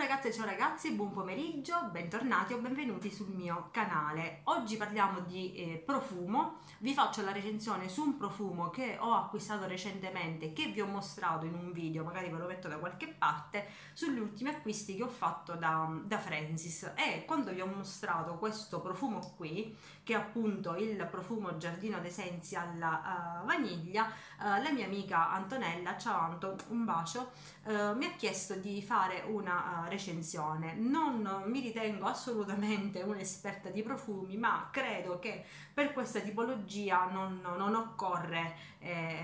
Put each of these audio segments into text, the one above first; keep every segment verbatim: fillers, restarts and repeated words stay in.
ragazze, ciao ragazzi, buon pomeriggio, bentornati o benvenuti sul mio canale. Oggi parliamo di eh, profumo, vi faccio la recensione su un profumo che ho acquistato recentemente, che vi ho mostrato in un video, magari ve lo metto da qualche parte, sugli ultimi acquisti che ho fatto da, da Francis. E quando vi ho mostrato questo profumo qui, che è appunto il profumo Giardino dei Sensi alla uh, vaniglia, uh, la mia amica Antonella, ciao Anto, un bacio, uh, mi ha chiesto di fare una recensione. Non mi ritengo assolutamente un'esperta di profumi, ma credo che per questa tipologia non, non occorre eh,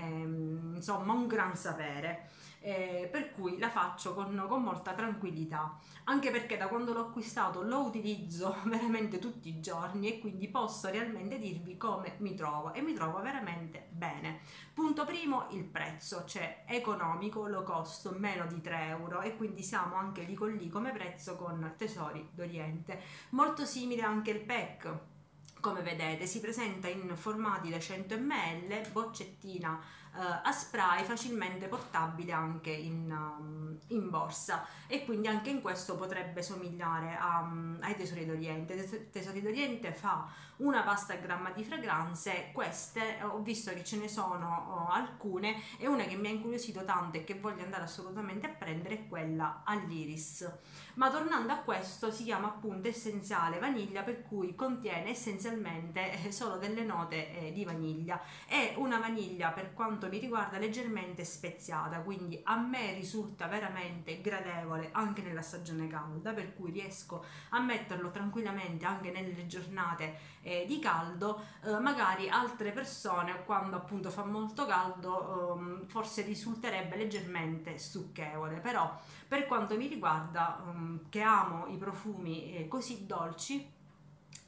insomma un gran sapere, eh, per cui la faccio con, con molta tranquillità, anche perché da quando l'ho acquistato lo utilizzo veramente tutti i giorni e quindi posso realmente dirvi come mi trovo, e mi trovo veramente bene. Punto primo, il prezzo, cioè economico, lo costo meno di tre euro, e quindi siamo anche lì con lì come prezzo con Tesori d'Oriente. Molto simile anche il pack, come vedete si presenta in formati da cento millilitri, boccettina eh, a spray, facilmente portabile anche in, um, in borsa, e quindi anche in questo potrebbe somigliare a, um, ai Tesori d'Oriente. Tesori d'Oriente fa una vasta gamma di fragranze, queste ho visto che ce ne sono oh, alcune, e una che mi ha incuriosito tanto e che voglio andare assolutamente a prendere è quella all'iris. Ma tornando a questo, si chiama appunto essenziale vaniglia, per cui contiene essenzialmente solo delle note eh, di vaniglia. È una vaniglia, per quanto mi riguarda, leggermente speziata, quindi a me risulta veramente gradevole anche nella stagione calda, per cui riesco a metterlo tranquillamente anche nelle giornate eh, di caldo. Eh, magari altre persone, quando appunto fa molto caldo, eh, forse risulterebbe leggermente stucchevole, però per quanto mi riguarda, eh, che amo i profumi eh, così dolci,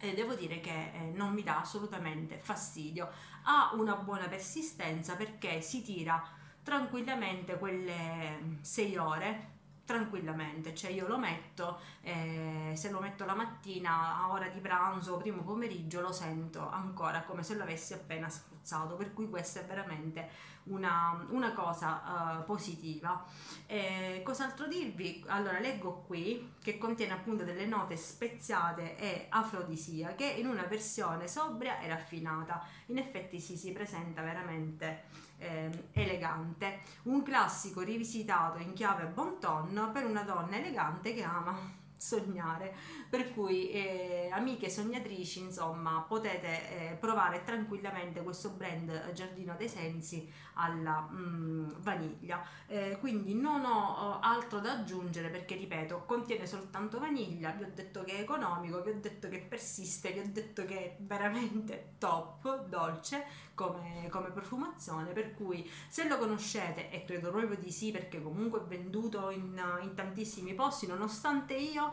Eh, devo dire che eh, non mi dà assolutamente fastidio. Ha una buona persistenza perché si tira tranquillamente quelle sei ore, tranquillamente, cioè io lo metto, eh, se lo metto la mattina a ora di pranzo o primo pomeriggio lo sento ancora come se l'avessi appena spruzzato, per cui questa è veramente una, una cosa uh, positiva. Eh, cos'altro dirvi? Allora, leggo qui che contiene appunto delle note speziate e afrodisiache in una versione sobria e raffinata. In effetti sì, si presenta veramente eh, elegante, un classico rivisitato in chiave bon ton per una donna elegante che ama sognare, per cui eh, amiche sognatrici, insomma, potete eh, provare tranquillamente questo brand Giardino dei Sensi alla mm, vaniglia. Eh, quindi non ho eh, altro da aggiungere, perché ripeto, contiene soltanto vaniglia, vi ho detto che è economico, vi ho detto che persiste, vi ho detto che è veramente top, dolce come, come profumazione, per cui se lo conoscete, e credo proprio di sì perché comunque è venduto in, in tantissimi posti, nonostante io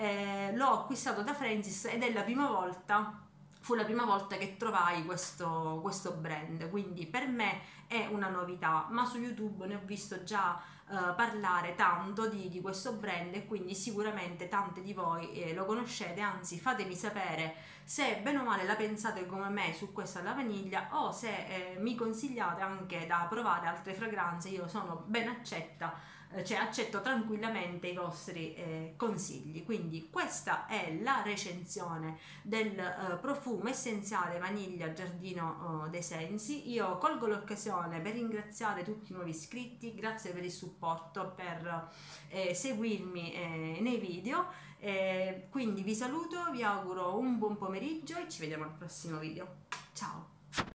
Eh, l'ho acquistato da Francis ed è la prima volta fu la prima volta che trovai questo, questo brand, quindi per me è una novità, ma su YouTube ne ho visto già eh, parlare tanto di, di questo brand, e quindi sicuramente tante di voi eh, lo conoscete. Anzi, fatemi sapere se bene o male la pensate come me su questa alla vaniglia, o se eh, mi consigliate anche da provare altre fragranze. Io sono ben accetta, cioè accetto tranquillamente i vostri eh, consigli. Quindi questa è la recensione del eh, profumo essenziale vaniglia Giardino eh, dei Sensi. Io colgo l'occasione per ringraziare tutti i nuovi iscritti, grazie per il supporto, per eh, seguirmi eh, nei video, eh, quindi vi saluto, vi auguro un buon pomeriggio e ci vediamo al prossimo video. Ciao!